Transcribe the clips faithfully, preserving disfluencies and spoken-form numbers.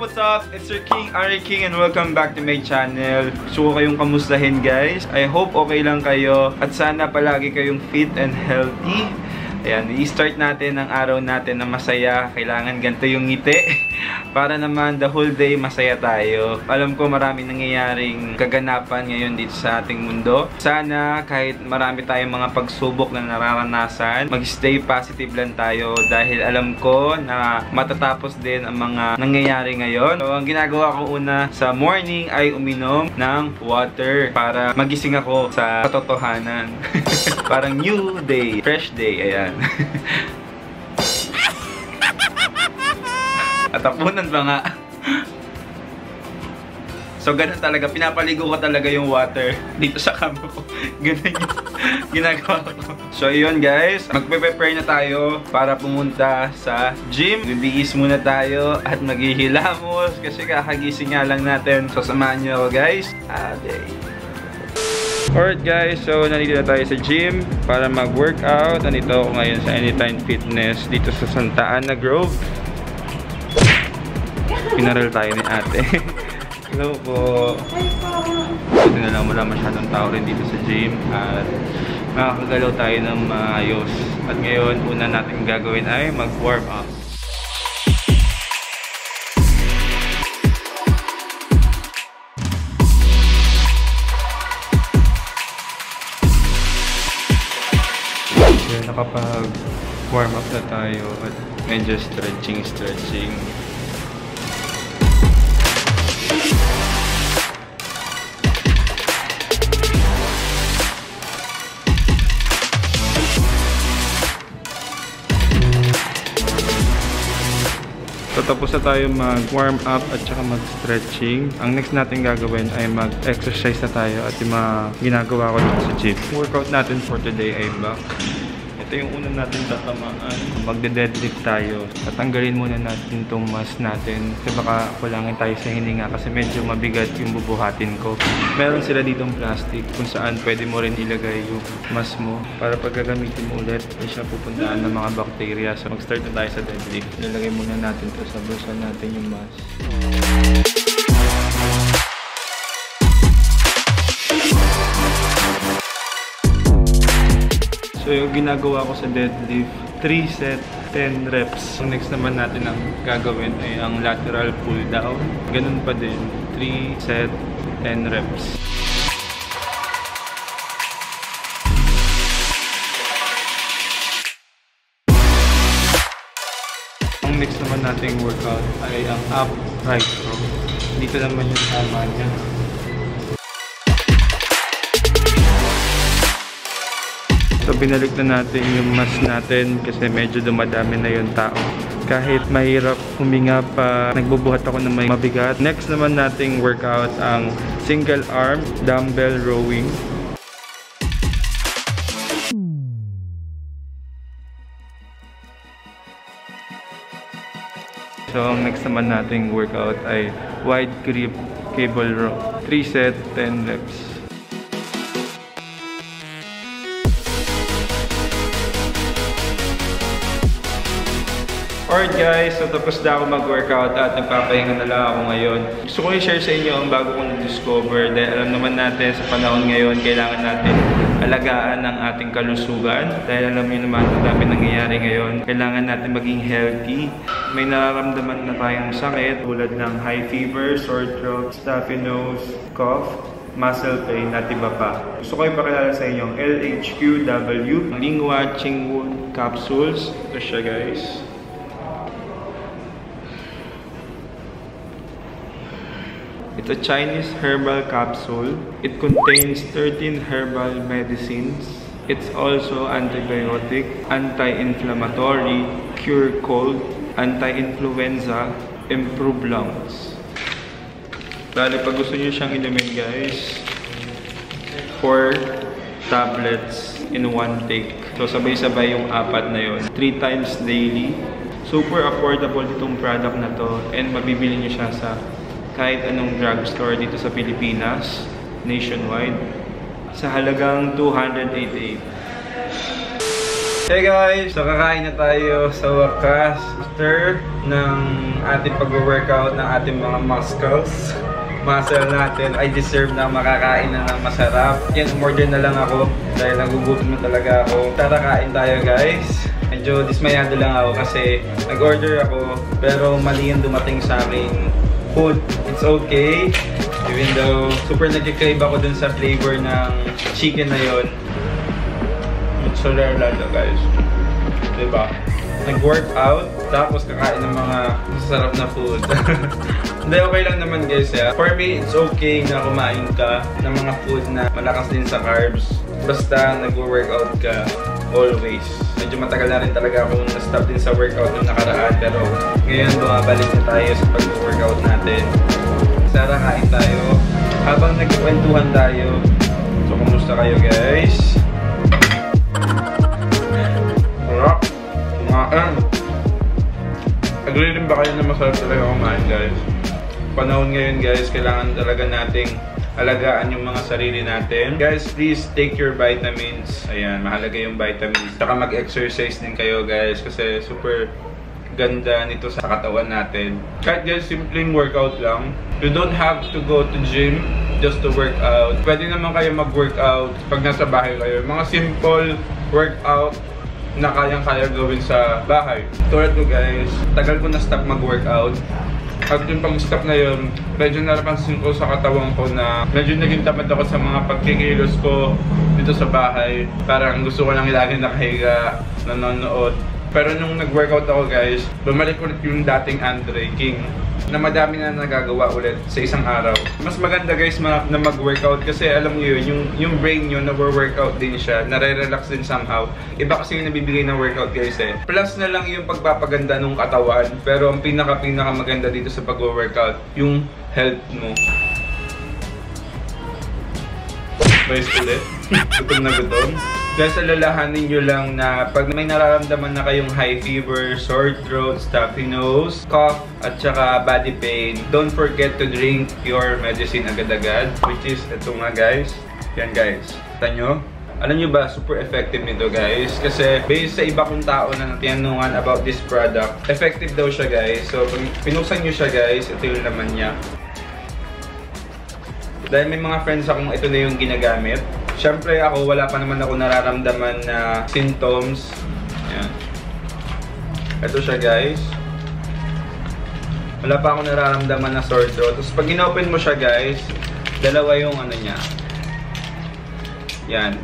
what's up? It's your King, Andrei King, and welcome back to my channel. Gusto ko kayong kamustahin, guys. I hope okay lang kayo at sana palagi kayong fit and healthy. Ayan, i-start natin ang araw natin na masaya. Kailangan ganito yung ngiti para naman the whole day masaya tayo. Alam ko marami nangyayaring kaganapan ngayon dito sa ating mundo. Sana kahit marami tayong mga pagsubok na nararanasan, mag-stay positive lang tayo dahil alam ko na matatapos din ang mga nangyayari ngayon. So ang ginagawa ko una sa morning ay uminom ng water para magising ako sa katotohanan. Parang new day, fresh day, ayan. At tapunan pa nga. So ganun talaga, pinapaligo ko talaga yung water dito sa kamo ko. Ganun yung ginagawa ko. So yun guys, magpe-prepare na tayo para pumunta sa gym. Bibihis muna tayo at maghihilamos kasi kakagising nga lang natin. So samahan nyo ako guys. Aday. Alright guys, so nandito na tayo sa gym para mag-workout. Nandito ako ngayon sa Anytime Fitness dito sa Santa Ana Grove. Pinaral tayo ni ate. Hello po. Buti na lang wala masyadong tao rin dito sa gym at makakagalaw tayo ng maayos. At ngayon, una natin gagawin ay mag-warm up. So, nakapag-warm up na tayo at medyo stretching, stretching. So, tapos na tayo mag-warm up at saka mag-stretching. Ang next natin gagawin ay mag-exercise na tayo at yung mga ginagawa ko dito sa gym. Workout natin for today ay back. Ito yung una natin tatamaan. Magde-deadlift tayo. Tatanggalin muna natin itong mass natin kasi baka kulangin tayo sa hininga kasi medyo mabigat yung bubuhatin ko. Meron sila ditong plastic kung saan pwede mo rin ilagay yung mass mo para pag gagamitin mo ulit ay siya pupuntaan ng mga bacteria. So mag-start na tayo sa deadlift. Nilagay muna natin ito sa bulsa natin yung mass. So yung ginagawa ko sa deadlift, three set, ten reps. So next naman natin ang gagawin ay ang lateral pull down. Ganun pa din, three set, ten reps. Ang next naman nating workout ay ang up right row. Dito naman yung tama niya. So binalik na natin yung mass natin kasi medyo dumadami na yung tao. Kahit mahirap huminga pa, nagbubuhat ako ng may mabigat. Next naman nating workout ang single arm dumbbell rowing. So ang next naman nating workout ay wide grip cable row. three set, ten reps. Alright guys, so tapos na ako mag-workout at nagpapahinga na lang ako ngayon. Gusto ko i-share sa inyo ang bago kong na-discover dahil alam naman natin sa panahon ngayon kailangan natin alagaan ang ating kalusugan dahil alam niyo naman ang dami nangyayari ngayon. Kailangan natin maging healthy. May nararamdaman na tayong sakit tulad ng high fever, sore throat, stuffy nose, cough, muscle pain at iba pa. Gusto ko ipakilala sa inyo ang L H Q W, Lianhua Qingwen Capsules. Ito siya guys. It's a Chinese herbal capsule. It contains thirteen herbal medicines. It's also antibiotic, anti-inflammatory, cure cold, anti-influenza, improve lungs. Bali, pag gusto nyo siyang inumin guys, four tablets in one take. So sabay-sabay yung apat na yun. three times daily. Super affordable itong product na to and mabibili nyo siya sa kahit anong drugstore dito sa Pilipinas, nationwide, sa halagang two hundred eighty-eight. Hey guys! So kakain na tayo sa wakas after ng ating pag-workout ng ating mga muscles. Muscle natin. I deserve na makakain na ng masarap. Yan, umorder na lang ako dahil nagugutom na talaga ako. Tara, kain tayo guys. Medyo dismayado lang ako kasi nag-order ako pero mali yung dumating sa aking food. It's okay. Even though super nag-crave ako dun sa flavor ng chicken na yun. So rare lalo guys, diba? Nag-workout, tapos kakain ng mga masasarap na food. Hindi, okay lang naman guys ya. For me, it's okay na kumain ka ng mga food na malakas din sa carbs. Basta nag-workout ka, always. Medyo matagal na rin talaga akong na-stop din sa workout nung nakaraan. Pero ngayon, bumabalik na tayo sa pag-workout natin. Sara, kain tayo. Habang nagkwentuhan tayo, so kumusta kayo guys? Kumain. Agree rin ba kayo na masarap talaga kumain guys? Panahon ngayon guys, kailangan talaga nating alagaan yung mga sarili natin. Guys, please take your vitamins. Ayan, mahalaga yung vitamins. Saka mag-exercise din kayo guys kasi super ganda nito sa katawan natin. Kahit guys, simpleng workout lang. You don't have to go to gym just to work out. Pwede naman kayo mag-workout pag nasa bahay kayo. Mga simple workout na kayang-kaya gawin sa bahay. Tulad ko guys, tagal ko na-stop mag-workout. At yung pag-stop na yun, medyo narapansin ko sa katawan ko na medyo naging tamad ako sa mga pagkikilos ko dito sa bahay. Parang gusto ko lang lagi nakahiga, nanonood. Pero nung nag-workout ako guys, bumalik ulit yung dating Andrei King na madami na nagagawa ulit sa isang araw. Mas maganda guys ma na mag-workout kasi alam nyo yun, yung, yung brain nyo na-workout din siya, nare-relax din somehow. Iba kasi yung nabibigay ng workout guys eh. Plus na lang yung pagpapaganda ng katawan, pero ang pinaka-pinaka maganda dito sa pag-workout, yung health mo. Guys ulit, gutom na gutom. Guys, alalahanin nyo lang na pag may nararamdaman na kayong high fever, sore throat, stuffy nose, cough, at saka body pain, don't forget to drink your medicine agad-agad, which is ito nga guys. Yan guys. Kita nyo? Alam nyo ba, super effective nito guys. Kasi based sa iba kong tao na tinanungan about this product, effective daw siya guys. So, pinuksan nyo siya guys, ito yung laman niya. Dahil may mga friends akong ito na yung ginagamit. Siyempre ako, wala pa naman ako nararamdaman na symptoms. Ayan. Ito siya guys. Wala pa ako nararamdaman na sore throat. Tapos pag in-open mo siya guys, dalawa yung ano niya. Ayan.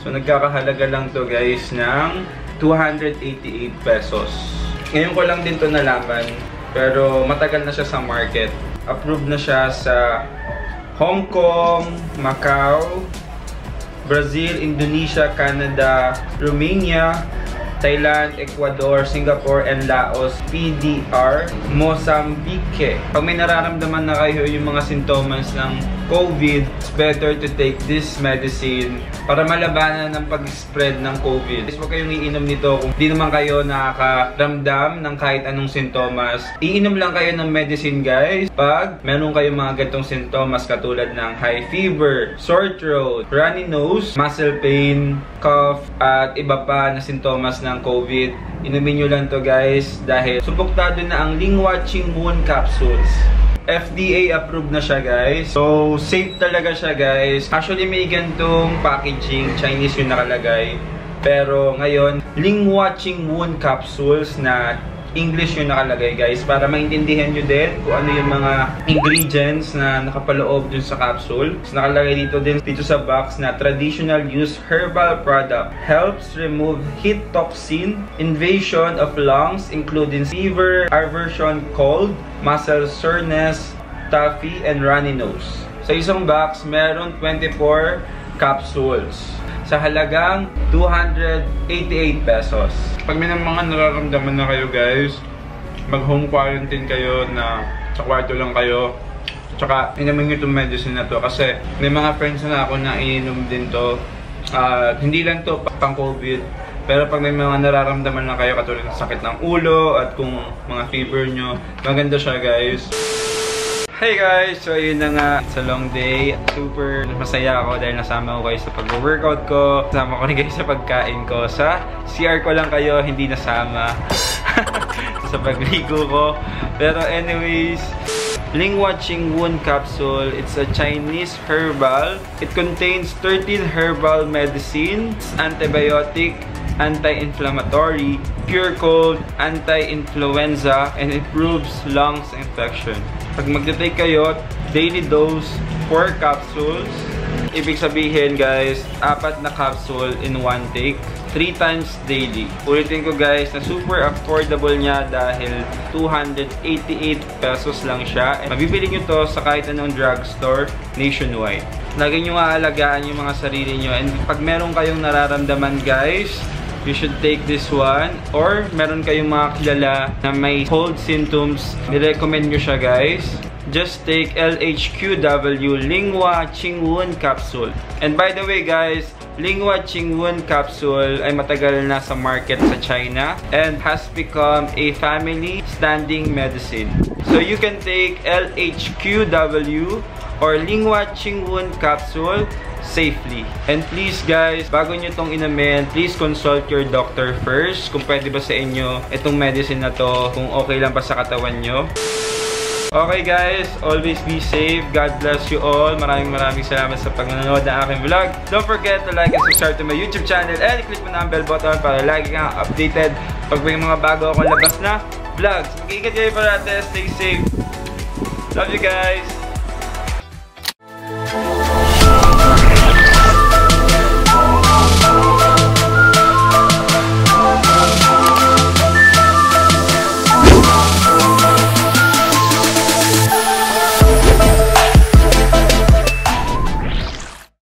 So nagkakahalaga lang to guys ng two hundred eighty-eight pesos. Ngayon ko lang din to nalaman. Pero matagal na siya sa market. Approved na siya sa Hong Kong, Macau, Brazil, Indonesia, Canada, Romania, Thailand, Ecuador, Singapore, and Laos, P D R, Mozambique. Pag may nararamdaman na kayo yung mga sintomas ng COVID, it's better to take this medicine para malabanan ng pag-spread ng COVID. Guys, huwag kayong iinom nito kung di naman kayo nakakaramdam ng kahit anong sintomas. Iinom lang kayo ng medicine guys pag meron kayong mga ganitong sintomas katulad ng high fever, sore throat, runny nose, muscle pain, cough, at iba pa na sintomas na ng COVID. Inumin nyo lang to guys dahil subuktado na ang Lianhua Qingwen Capsules. F D A approved na siya guys. So, safe talaga siya guys. Actually, may gantong packaging. Chinese yung nakalagay. Pero ngayon, Lianhua Qingwen Capsules na English yung nakalagay guys para maintindihan nyo din kung ano yung mga ingredients na nakapaloob dun sa capsule. So, nakalagay dito din dito sa box na traditional use herbal product helps remove heat toxin, invasion of lungs including fever, aversion, cold, muscle soreness, stuffy, and runny nose. Sa isang box, meron twenty-four capsules sa halagang two hundred eighty-eight pesos. Pag may mga nararamdaman na kayo guys, mag home quarantine kayo na sa kwarto lang kayo. Tsaka inamin nyo itong medicine na to kasi may mga friends na ako na ininom din to. Uh, hindi lang to pang COVID, pero pag may mga nararamdaman na kayo katulad ng sakit ng ulo at kung mga fever nyo, maganda siya guys. Hey guys! So ayun na nga, it's a long day. Super masaya ako dahil nasama ko kayo sa pag-workout ko. Nasama ko rin kayo sa pagkain ko. Sa C R ko lang kayo, hindi nasama. Sa pagligo ko. Pero anyways, Lianhua Qingwen Capsule. It's a Chinese herbal. It contains thirteen herbal medicines, antibiotic, anti-inflammatory, cure cold, anti-influenza, and improves lungs infection. Pag magte-take kayo, daily dose, four capsules. Ibig sabihin guys, apat na capsule in one take, three times daily. Ulitin ko guys, na super affordable niya dahil two hundred eighty-eight pesos lang siya. And mabibili nyo to sa kahit anong drugstore nationwide. Lagi nyo aalagaan yung mga sarili nyo. And pag meron kayong nararamdaman guys, you should take this one. Or meron kayong mga kilala na may cold symptoms, i-recommend nyo siya guys. Just take L H Q W Lianhua Qingwen Capsule. And by the way guys, Lianhua Qingwen Capsule ay matagal na sa market sa China and has become a family standing medicine. So you can take L H Q W or Lianhua Qingwen Capsule safely. And please guys, bago nyo itong inamin, please consult your doctor first kung pwede ba sa inyo itong medicine na to, kung okay lang pa sa katawan nyo. Okay guys, always be safe. God bless you all. Maraming maraming salamat sa pagnonood ng aking vlog. Don't forget to like and subscribe to my YouTube channel and click mo na ang bell button para lagi kang updated pag may mga bago akong labas na vlogs. Mag-iingat kayo parate. Stay safe. Love you guys.